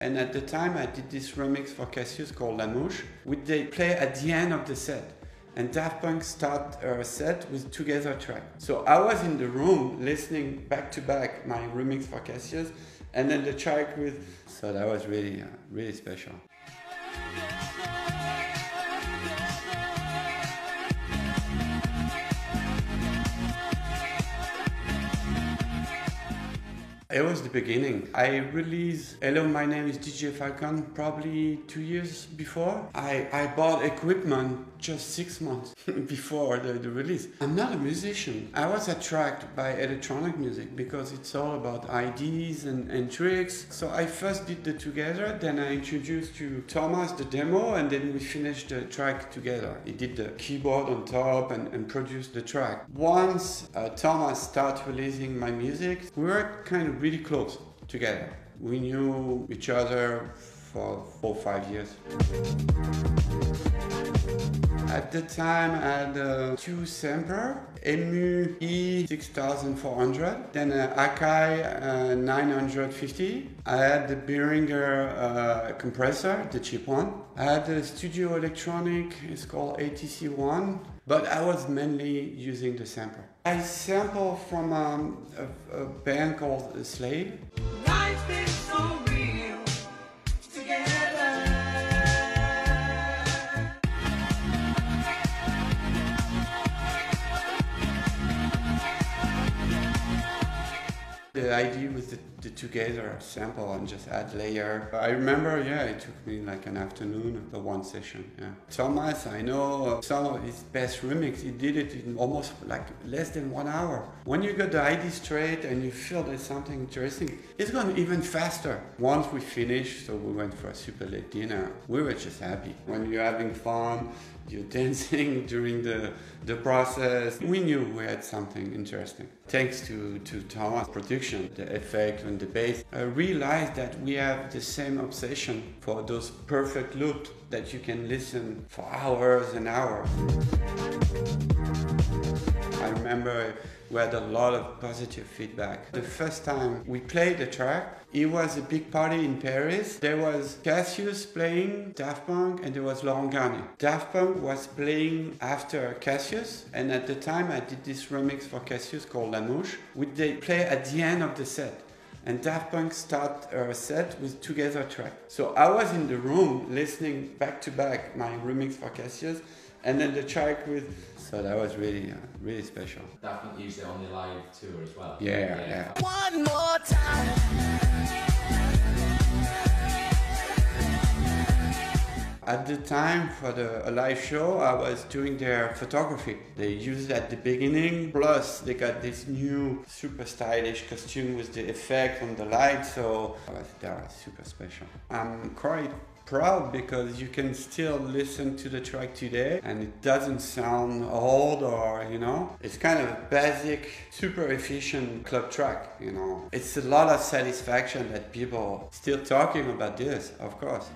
And at the time I did this remix for Cassius called La Mouche, which they play at the end of the set. And Daft Punk start a set with Together track. So I was in the room listening back to back my remix for Cassius and then the track with... So that was really, really special. It was the beginning. I released Hello, My Name is DJ Falcon probably 2 years before. I bought equipment just 6 months before the release. I'm not a musician. I was attracted by electronic music because it's all about ideas and tricks. So I first did the Together, then I introduced to Thomas the demo, and then we finished the track together. He did the keyboard on top and produced the track. Once Thomas started releasing my music, we were kind of really close together. We knew each other for 4 or 5 years. At the time I had two samplers, EMU E6400, then Akai 950. I had the Behringer compressor, the cheap one. I had a studio electronic, it's called ATC1. But I was mainly using the sample. I sample from a band called Slade. Life is so real, together. The idea was the Together sample and just add layer. I remember, yeah, it took me like an afternoon for one session, yeah. Thomas, I know some of his best remix, he did it in almost like less than 1 hour. When you got the idea straight and you feel there's something interesting, it's gone even faster. Once we finished, so we went for a super late dinner, we were just happy. When you're having fun, you're dancing during the process. We knew we had something interesting. Thanks to Thomas' production, the effect and the bass, I realized that we have the same obsession for those perfect loops that you can listen for hours and hours. I remember we had a lot of positive feedback. The first time we played the track, it was a big party in Paris. There was Cassius playing, Daft Punk, and there was Laurent Garnier. Daft Punk was playing after Cassius, and at the time I did this remix for Cassius called La Mouche, which they play at the end of the set. And Daft Punk start a set with Together track. So I was in the room listening back to back my remix for Cassius, and then the track with... So that was really, really special. Daft Punk used it on the live tour as well. Yeah, yeah. One more time. At the time for a live show, I was doing their photography. They used it at the beginning, plus they got this new super stylish costume with the effect on the light, so that was super special. I'm quite proud because you can still listen to the track today and it doesn't sound old or, you know. It's kind of a basic, super efficient club track, you know. It's a lot of satisfaction that people still talking about this, of course.